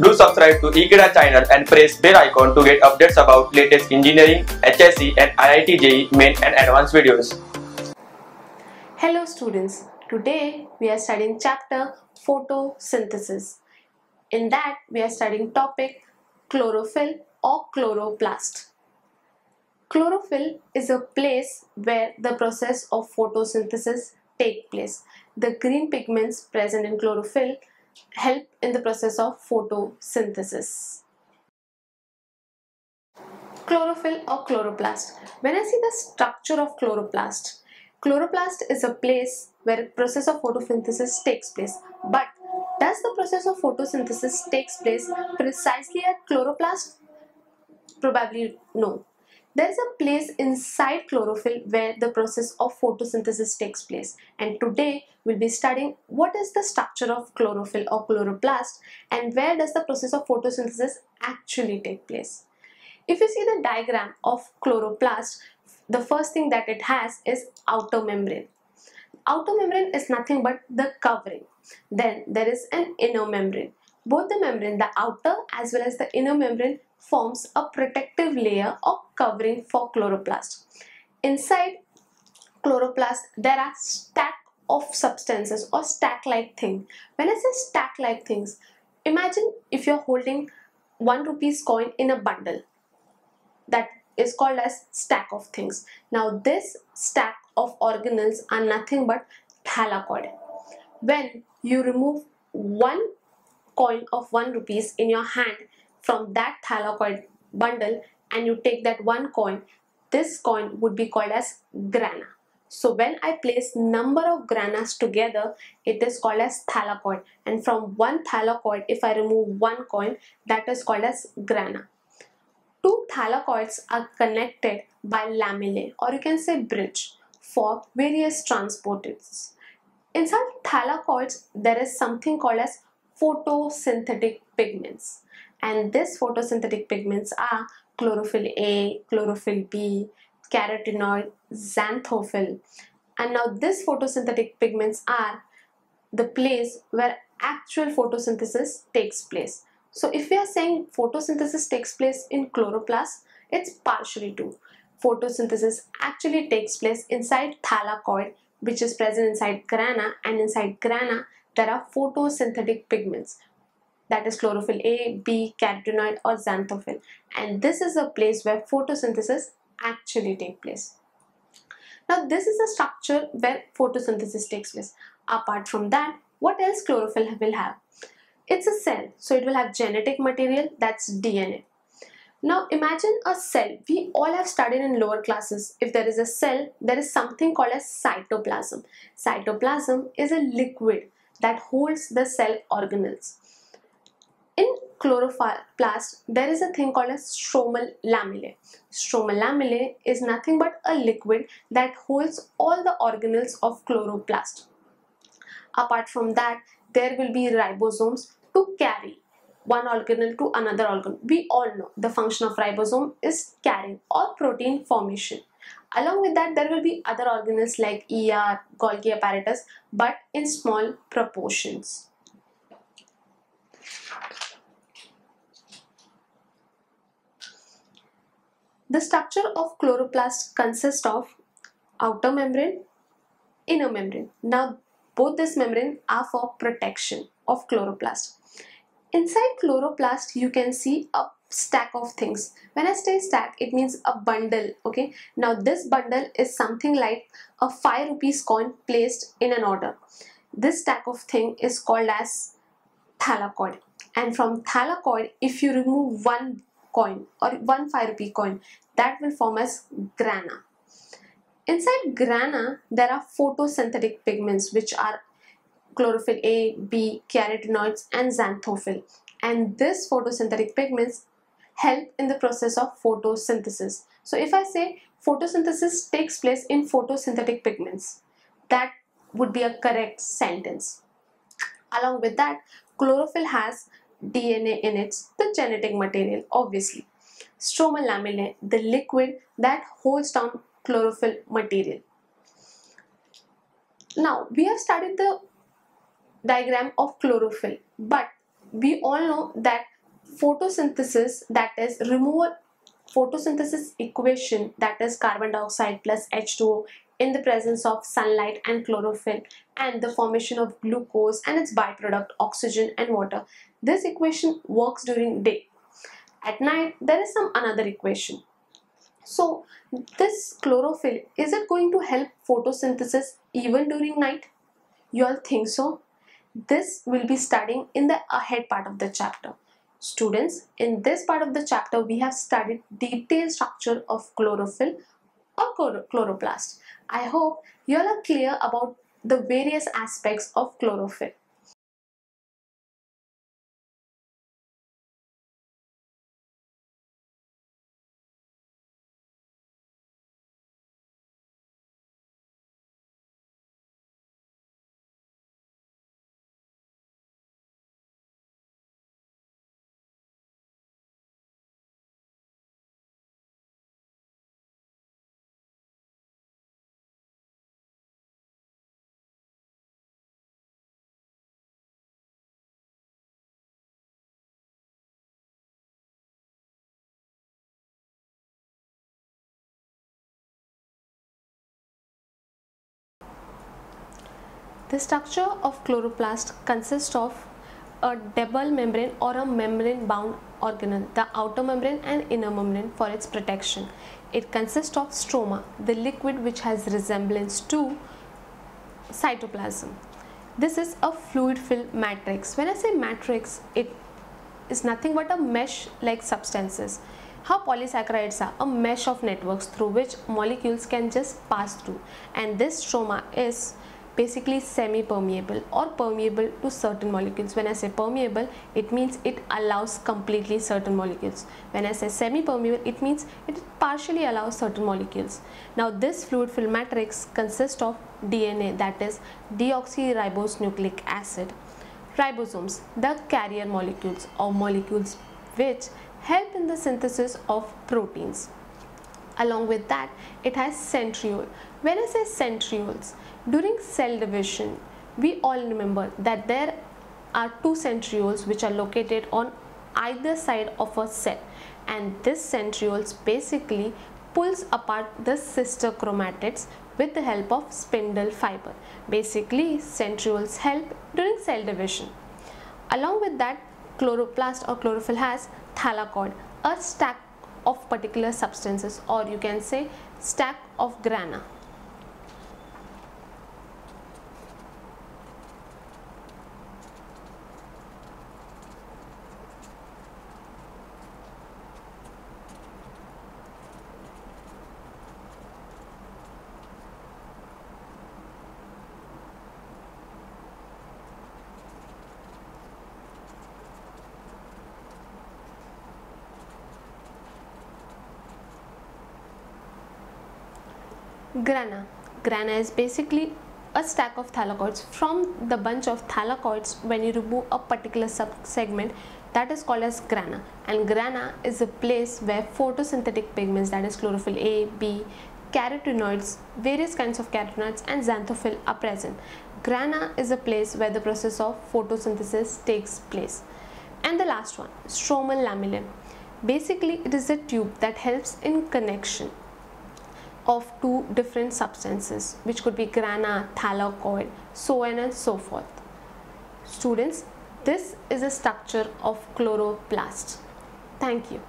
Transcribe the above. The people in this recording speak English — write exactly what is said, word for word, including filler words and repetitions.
Do subscribe to Ekeeda channel and press bell icon to get updates about latest engineering, H S C and I I T J E E main and advanced videos. Hello students, today we are studying chapter Photosynthesis. In that we are studying topic chlorophyll or chloroplast. Chlorophyll is a place where the process of photosynthesis take place. The green pigments present in chlorophyll help in the process of photosynthesis. Chlorophyll or chloroplast. When I see the structure of chloroplast, chloroplast is a place where process of photosynthesis takes place. But does the process of photosynthesis takes place precisely at chloroplast? Probably no. There is a place inside chlorophyll where the process of photosynthesis takes place, and today we'll be studying what is the structure of chlorophyll or chloroplast and where does the process of photosynthesis actually take place. If you see the diagram of chloroplast, the first thing that it has is outer membrane. Outer membrane is nothing but the covering. Then there is an inner membrane. Both the membrane, the outer as well as the inner membrane, forms a protective layer or covering for chloroplast. Inside chloroplast, there are stack of substances or stack-like thing. When I say stack-like things, imagine if you're holding one rupees coin in a bundle. That is called as stack of things. Now this stack of organelles are nothing but thylakoid. When you remove one coin of one rupees in your hand from that thylakoid bundle and you take that one coin, this coin would be called as grana. So when I place number of granas together, it is called as thylakoid, and from one thylakoid, if I remove one coin, that is called as grana. Two thylakoids are connected by lamellae, or you can say bridge, for various transports. Inside thylakoids, there is something called as photosynthetic pigments, and these photosynthetic pigments are chlorophyll A, chlorophyll B, carotenoid, xanthophyll. And now these photosynthetic pigments are the place where actual photosynthesis takes place. So if we are saying photosynthesis takes place in chloroplast, it's partially true. Photosynthesis actually takes place inside thylakoid, which is present inside grana, and inside grana there are photosynthetic pigments, that is chlorophyll A, B, carotenoid or xanthophyll, and this is a place where photosynthesis actually takes place. Now this is a structure where photosynthesis takes place. Apart from that, what else chlorophyll will have? It's a cell, so it will have genetic material, that's D N A. Now imagine a cell. We all have studied in lower classes, if there is a cell, there is something called as cytoplasm. Cytoplasm is a liquid that holds the cell organelles. In chloroplast, there is a thing called as stromal lamellae. Stromal lamellae is nothing but a liquid that holds all the organelles of chloroplast. Apart from that, there will be ribosomes to carry one organelle to another organelle. We all know the function of ribosome is carrying or protein formation. Along with that, there will be other organelles like E R, Golgi apparatus, but in small proportions. The structure of chloroplast consists of outer membrane, inner membrane. Now both these membranes are for protection of chloroplast. Inside chloroplast, you can see a stack of things. When I say stack, it means a bundle, okay? Now this bundle is something like a five rupees coin placed in an order. This stack of thing is called as thylakoid, and from thylakoid, if you remove one coin or one five rupee coin, that will form as grana. Inside grana, there are photosynthetic pigments, which are chlorophyll A, B, carotenoids and xanthophyll, and these photosynthetic pigments help in the process of photosynthesis. So if I say photosynthesis takes place in photosynthetic pigments, that would be a correct sentence. Along with that, chlorophyll has D N A in it, the genetic material obviously. Stromal lamellae, the liquid that holds down chlorophyll material. Now we have studied the diagram of chlorophyll, but we all know that photosynthesis, that is removal photosynthesis equation, that is carbon dioxide plus H two O in the presence of sunlight and chlorophyll and the formation of glucose and its byproduct oxygen and water. This equation works during day. At night there is some another equation. So this chlorophyll, is it going to help photosynthesis even during night? You all think so? This we'll be studying in the ahead part of the chapter. Students, in this part of the chapter we have studied detailed structure of chlorophyll or chloroplast. I hope you all are clear about the various aspects of chlorophyll. The structure of chloroplast consists of a double membrane or a membrane bound organelle, the outer membrane and inner membrane, for its protection. It consists of stroma, the liquid which has resemblance to cytoplasm. This is a fluid filled matrix. When I say matrix, it is nothing but a mesh like substances. How polysaccharides are a mesh of networks through which molecules can just pass through, and this stroma is basically semi-permeable or permeable to certain molecules. When I say permeable, it means it allows completely certain molecules. When I say semi-permeable, it means it partially allows certain molecules. Now this fluid filled matrix consists of D N A, that is deoxyribonucleic acid, ribosomes, the carrier molecules or molecules which help in the synthesis of proteins. Along with that, it has centriole. When I say centrioles, during cell division, we all remember that there are two centrioles which are located on either side of a cell, and this centrioles basically pulls apart the sister chromatids with the help of spindle fiber. Basically, centrioles help during cell division. Along with that, chloroplast or chlorophyll has thylakoid, a stack of particular substances, or you can say stack of grana. Grana. Grana is basically a stack of thylakoids. From the bunch of thylakoids, when you remove a particular sub-segment, that is called as grana. And grana is a place where photosynthetic pigments, that is chlorophyll A, B, carotenoids, various kinds of carotenoids and xanthophyll are present. Grana is a place where the process of photosynthesis takes place. And the last one, stromal lamellae. Basically, it is a tube that helps in connection of two different substances, which could be grana, thylakoid, so on and so forth. Students, this is a structure of chloroplast. Thank you.